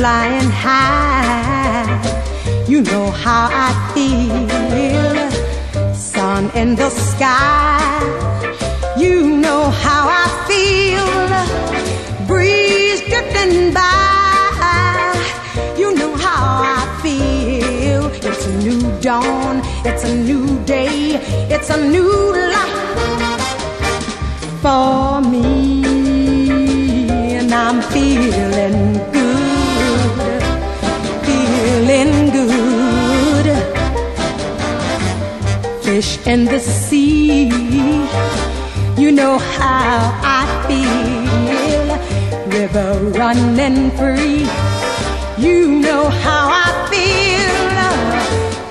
flying high. You know how I feel, sun in the sky. You know how I feel, breeze drifting by. You know how I feel. It's a new dawn, it's a new day, it's a new life for me. I'm feeling good, fish in the sea, you know how I feel, river running free, you know how I feel,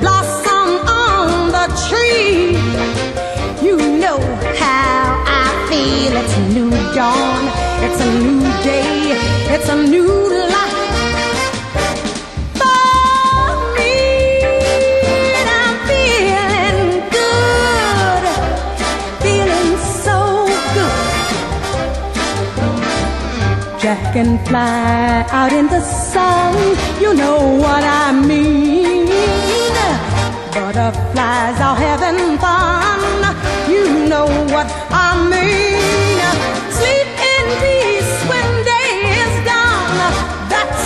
blossom on the tree, you know how I feel, it's a new dawn. It's a new day, it's a new life for me, and I'm feeling good, feeling so good. Jack and fly out in the sun, you know what I mean. Butterflies are having fun, you know what I mean. Sleep in peace when day is done, that's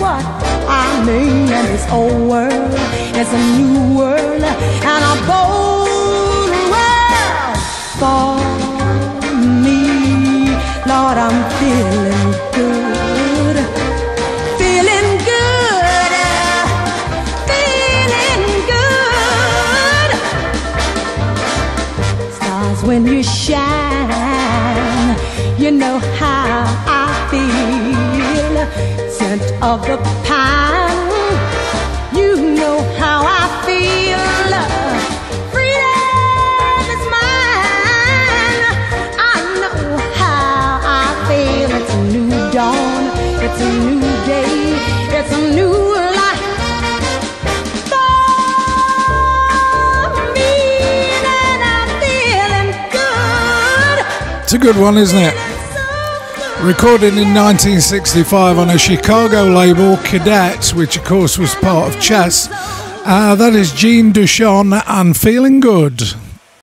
what I mean. And this old world is a new world, and a bold world for me. Lord, I'm feeling good, feeling good, feeling good. Stars when you shine, you know how I feel, scent of the pine, you know how I feel, freedom is mine, I know how I feel, it's a new dawn, it's a new day, it's a new life for me, and I'm feeling good. It's a good one, isn't it? Recorded in 1965 on a Chicago label, Cadet, which of course was part of Chess. That is Jean Dushon and Feeling Good.